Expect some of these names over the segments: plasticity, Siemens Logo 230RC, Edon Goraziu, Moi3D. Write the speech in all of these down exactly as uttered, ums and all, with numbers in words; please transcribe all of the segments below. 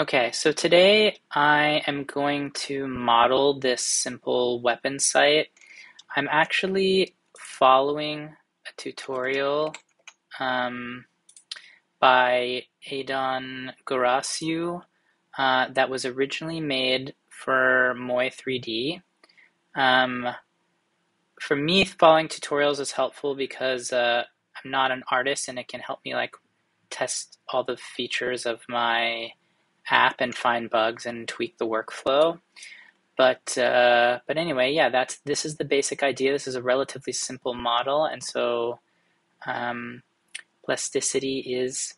Okay, so today I am going to model this simple weapon sight. I'm actually following a tutorial um, by Edon Goraziu uh, that was originally made for Moi three D. Um, for me, following tutorials is helpful because uh, I'm not an artist, and it can help me like test all the features of my app and find bugs and tweak the workflow. But uh, but anyway, yeah, that's this is the basic idea. This is a relatively simple model, and so um, plasticity is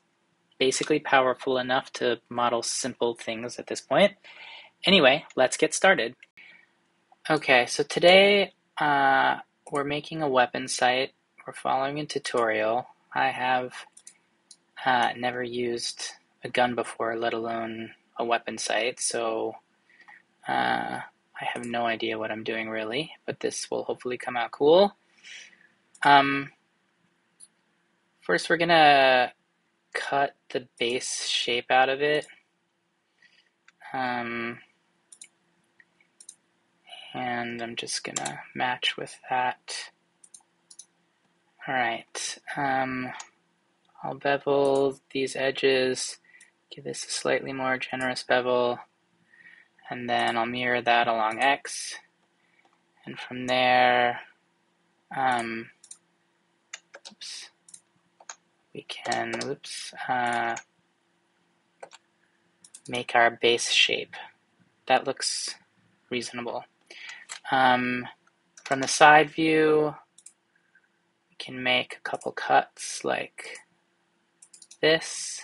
basically powerful enough to model simple things at this point. Anyway, let's get started. Okay, so today uh, we're making a weapon sight. We're following a tutorial. I have uh, never used a gun before, let alone a weapon sight, so uh, I have no idea what I'm doing really, but this will hopefully come out cool. Um, first we're gonna cut the base shape out of it, um, and I'm just gonna match with that. Alright, um, I'll bevel these edges, give this a slightly more generous bevel, and then I'll mirror that along X, and from there um, oops, we can oops, uh, make our base shape. That looks reasonable. Um, from the side view, we can make a couple cuts like this,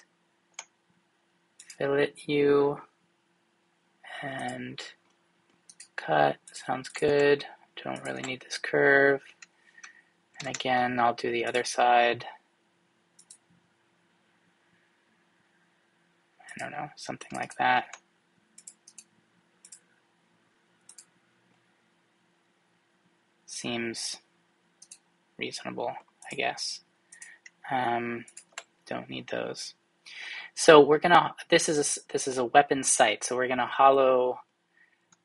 fillet U, and cut. Sounds good. Don't really need this curve. And again, I'll do the other side. I don't know, something like that. Seems reasonable, I guess. Um, Don't need those. So we're gonna. This is a, this is a weapon sight. So we're gonna hollow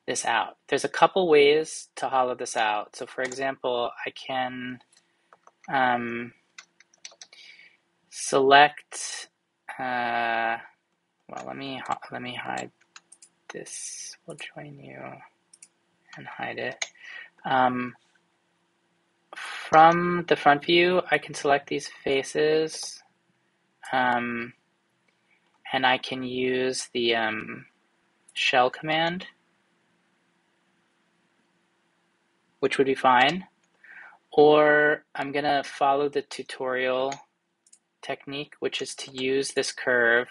this out. There's a couple ways to hollow this out. So for example, I can um, select. Uh, well, let me let me hide this. We'll join you and hide it. Um, from the front view, I can select these faces. Um, and I can use the um, shell command, which would be fine, or I'm going to follow the tutorial technique, which is to use this curve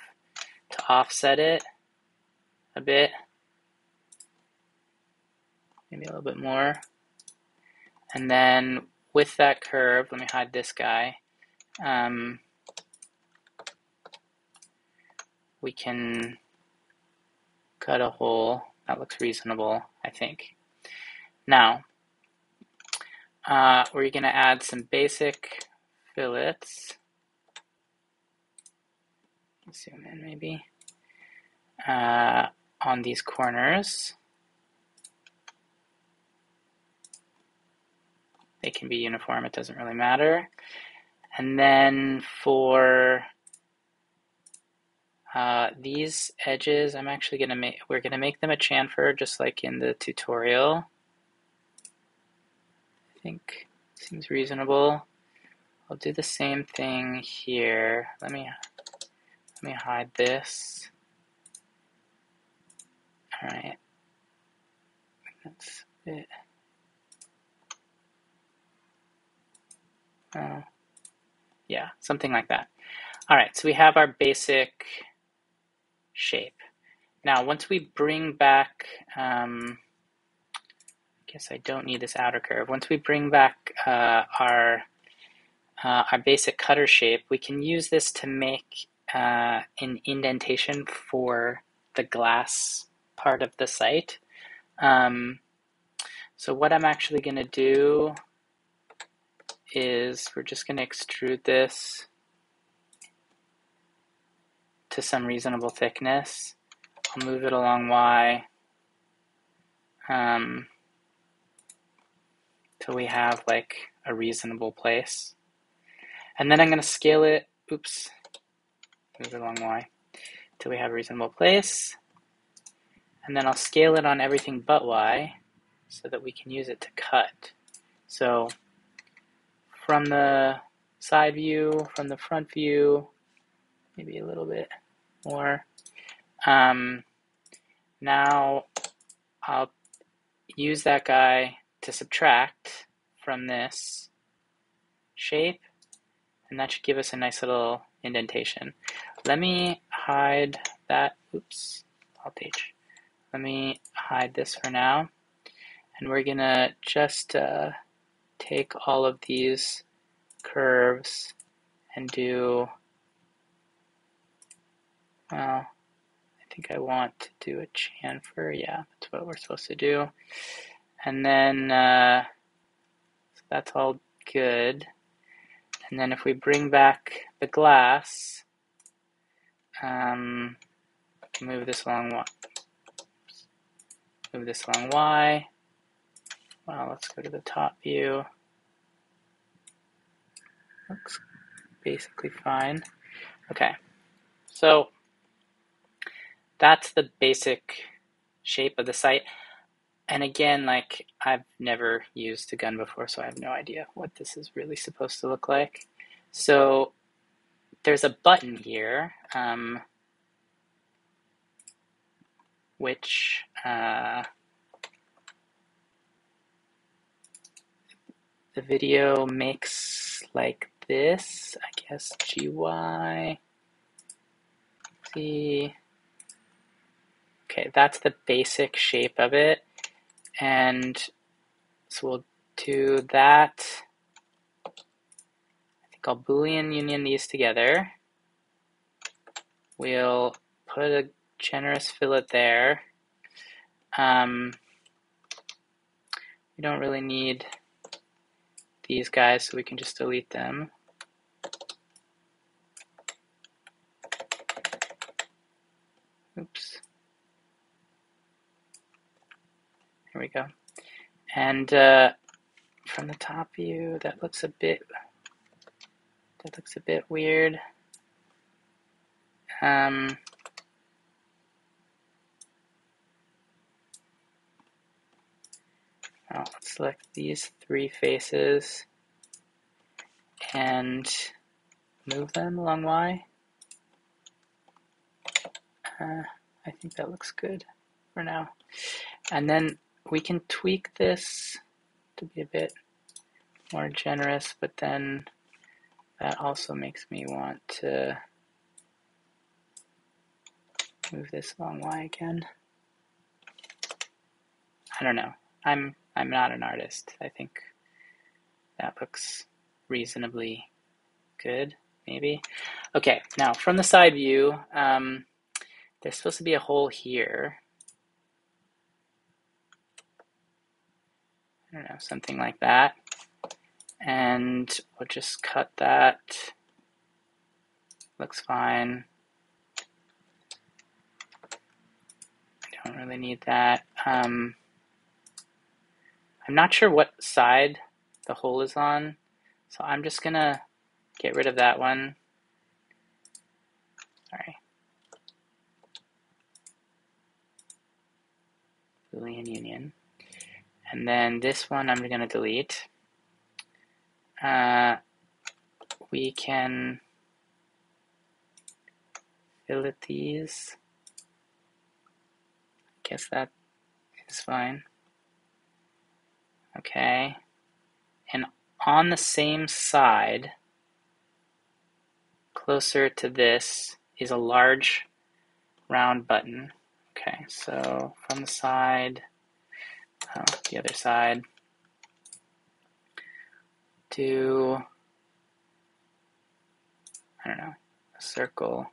to offset it a bit, maybe a little bit more, and then with that curve, let me hide this guy, um, we can cut a hole. That looks reasonable, I think. Now, uh, we're going to add some basic fillets. Zoom in maybe. Uh, on these corners. They can be uniform, it doesn't really matter. And then for Uh, these edges, I'm actually gonna make. We're gonna make them a chamfer, just like in the tutorial. I think seems reasonable. I'll do the same thing here. Let me let me hide this. All right, that's it. Uh, yeah, something like that. All right, so we have our basic shape. Now, once we bring back, um, I guess I don't need this outer curve. Once we bring back uh, our uh, our basic cutter shape, we can use this to make uh, an indentation for the glass part of the sight. Um, so what I'm actually going to do is we're just going to extrude this to some reasonable thickness. I'll move it along Y um, till we have like a reasonable place. And then I'm going to scale it, oops, move it along Y till we have a reasonable place. And then I'll scale it on everything but Y so that we can use it to cut. So from the side view, from the front view, maybe a little bit more. Um, now I'll use that guy to subtract from this shape, and that should give us a nice little indentation. Let me hide that, oops, alt H. Let me hide this for now, and we're gonna just uh, take all of these curves and do, well, I think I want to do a chamfer, yeah, that's what we're supposed to do. And then, uh, so that's all good. And then if we bring back the glass, um, move this along Y. Move this along Y. Well, let's go to the top view. Looks basically fine. Okay, so that's the basic shape of the site. And again, like, I've never used a gun before, so I have no idea what this is really supposed to look like. So there's a button here, um, which uh, the video makes like this, I guess, G Y, Z. Okay, that's the basic shape of it. And so we'll do that. I think I'll Boolean union these together. We'll put a generous fillet there. Um, we don't really need these guys, so we can just delete them. Oops. Here we go. And uh, from the top view, that looks a bit, that looks a bit weird. Um, I'll select these three faces and move them along Y. Uh, I think that looks good for now. And then we can tweak this to be a bit more generous, but then that also makes me want to move this along Y again. I don't know. I'm I'm not an artist. I think that looks reasonably good, maybe. Okay, now from the side view, um, there's supposed to be a hole here. I don't know, something like that. And we'll just cut that. Looks fine. I don't really need that. Um, I'm not sure what side the hole is on, so I'm just gonna get rid of that one. Sorry. Boolean union. And then this one I'm going to delete. Uh, we can fillet these. I guess that is fine. Okay. And on the same side, closer to this, is a large round button. Okay, so from the side, oh, the other side, do, I don't know, a circle.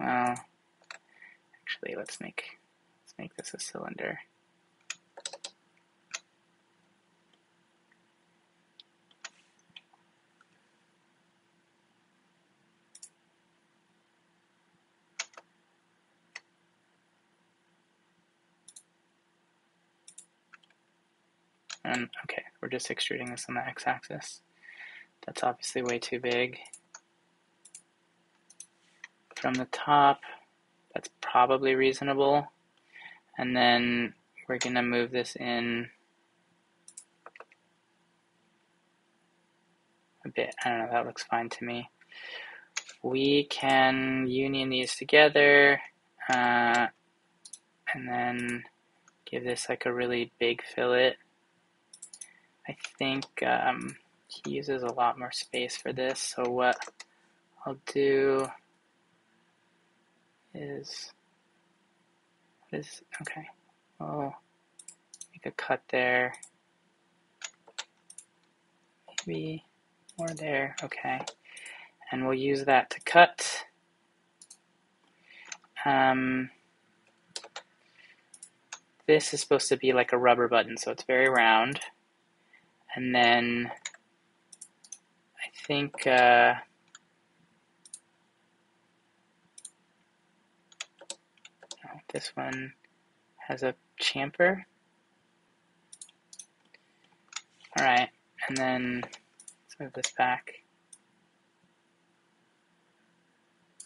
Well, actually, let's make let's make this a cylinder. and okay, we're just extruding this on the x-axis. That's obviously way too big. From the top, that's probably reasonable. And then we're going to move this in a bit. I don't know, that looks fine to me. We can union these together uh, and then give this like a really big fillet. I think um, he uses a lot more space for this, so what I'll do is, what is, okay, I'll make a cut there, maybe more there, okay, and we'll use that to cut. Um, this is supposed to be like a rubber button, so it's very round, and then I think, uh, this one has a chamfer. All right, and then let's move this back.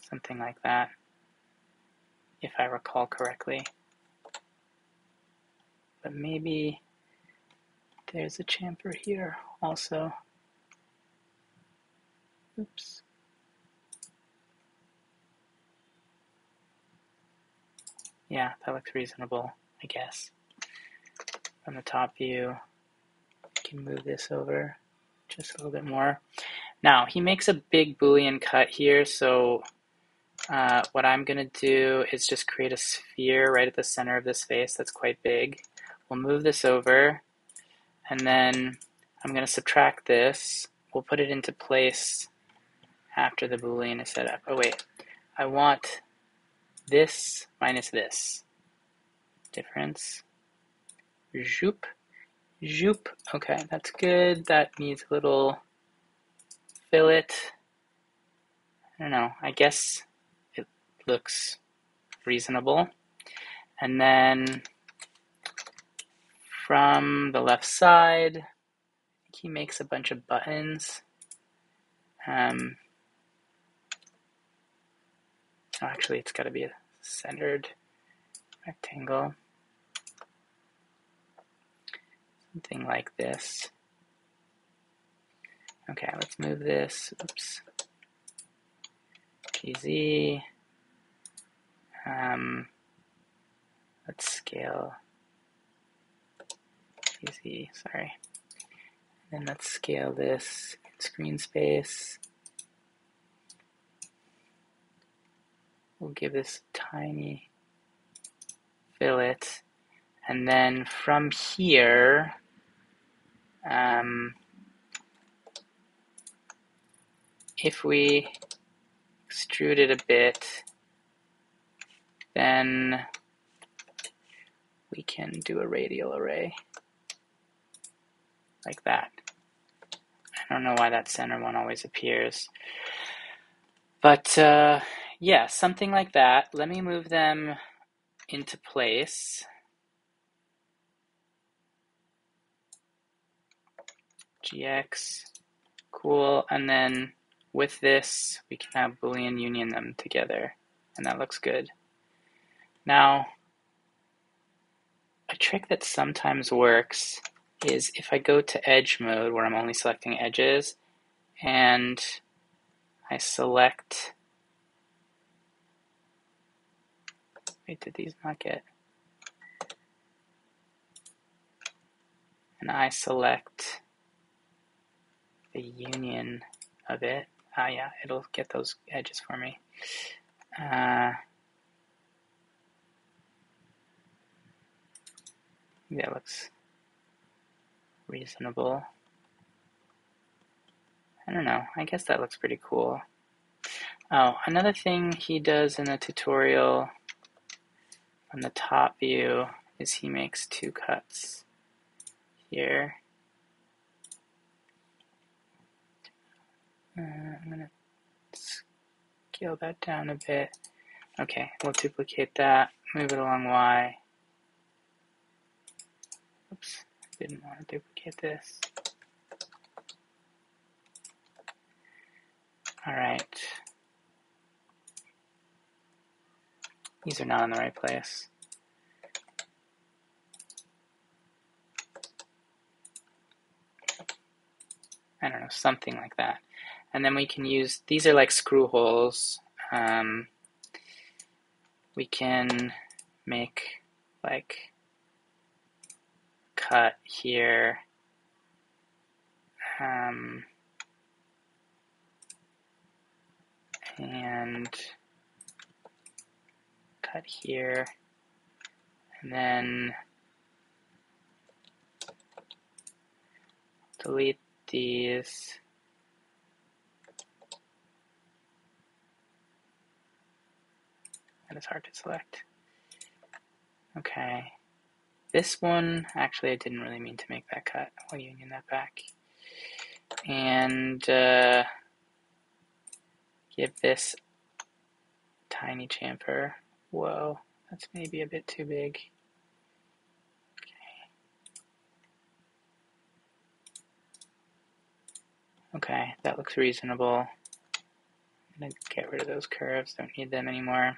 Something like that, if I recall correctly. But maybe there's a chamfer here also. Oops. Yeah, that looks reasonable, I guess. From the top view, you can move this over just a little bit more. Now, he makes a big Boolean cut here, so uh, what I'm going to do is just create a sphere right at the center of this face that's quite big. We'll move this over, and then I'm going to subtract this. We'll put it into place after the Boolean is set up. Oh, wait, I want this minus this. Difference. Zoop. Zoop. Okay, that's good. That needs a little fillet. I don't know. I guess it looks reasonable. And then from the left side, he makes a bunch of buttons. Um, Oh, actually, it's got to be a centered rectangle. Something like this. Okay, let's move this. Oops. Easy. Um, let's scale. Easy, sorry. And then let's scale this in screen space. We'll give this a tiny fillet, and then from here, um, if we extrude it a bit, then we can do a radial array like that. I don't know why that center one always appears, but uh, yeah, something like that. Let me move them into place. G X, cool. And then with this, we can have Boolean union them together, and that looks good. Now, a trick that sometimes works is if I go to edge mode, where I'm only selecting edges, and I select, wait, did these not get? And I select the union of it. Ah, yeah, it'll get those edges for me. Uh, that looks reasonable. I don't know. I guess that looks pretty cool. Oh, another thing he does in the tutorial on the top view is he makes two cuts here. Uh, I'm going to scale that down a bit. Okay, we'll duplicate that, move it along Y. Oops, Didn't want to duplicate this. All right. These are not in the right place. I don't know, something like that. And then we can use, these are like screw holes. Um, we can make like cut here. Um, and cut here. And then delete these. That is hard to select. Okay. This one, actually I didn't really mean to make that cut. I'll union that back. And uh, give this tiny chamfer. Whoa, that's maybe a bit too big. Okay, that looks reasonable. I'm gonna get rid of those curves, don't need them anymore.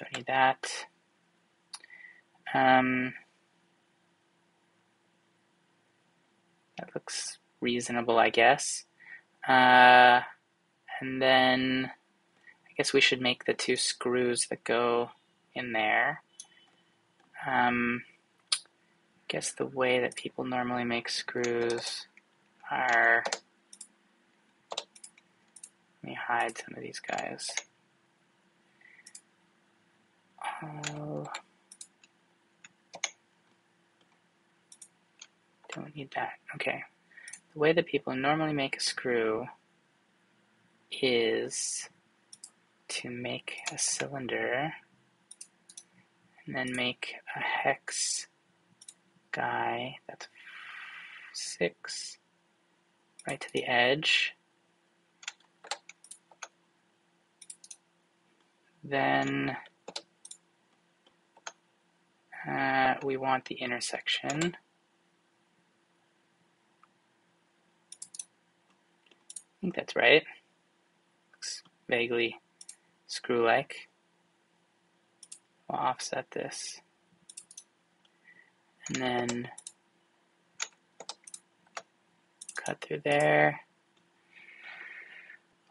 Don't need that. Um, that looks reasonable, I guess. Uh, and then I guess we should make the two screws that go in there. Um, I guess the way that people normally make screws are, let me hide some of these guys. Oh, don't need that. Okay. The way that people normally make a screw is to make a cylinder and then make a hex guy that's six. Right to the edge. Then uh, we want the intersection. I think that's right. Looks vaguely screw-like. We'll offset this. And then cut through there.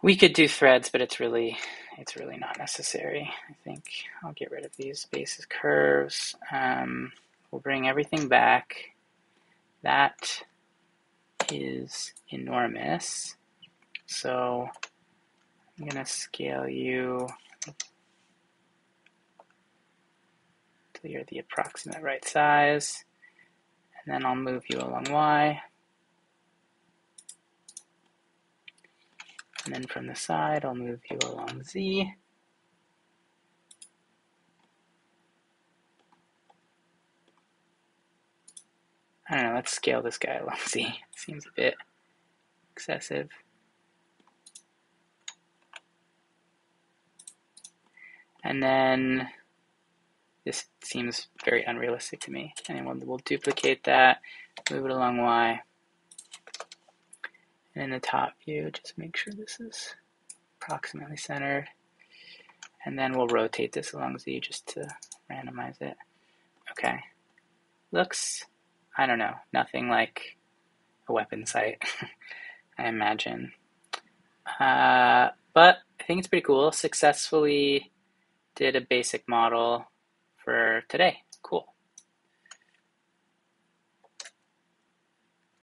We could do threads, but it's really, it's really not necessary. I think I'll get rid of these basis curves. Um, we'll bring everything back. That is enormous. So I'm gonna scale you till you're the approximate right size, and then I'll move you along Y. And then from the side, I'll move you along Z. I don't know, let's scale this guy along Z. Seems a bit excessive. And then this seems very unrealistic to me. And we'll, we'll duplicate that, move it along Y. And in the top view, just make sure this is approximately centered. And then we'll rotate this along Z just to randomize it. Okay. Looks, I don't know, nothing like a weapon sight, I imagine. Uh, but I think it's pretty cool. Successfully did a basic model for today.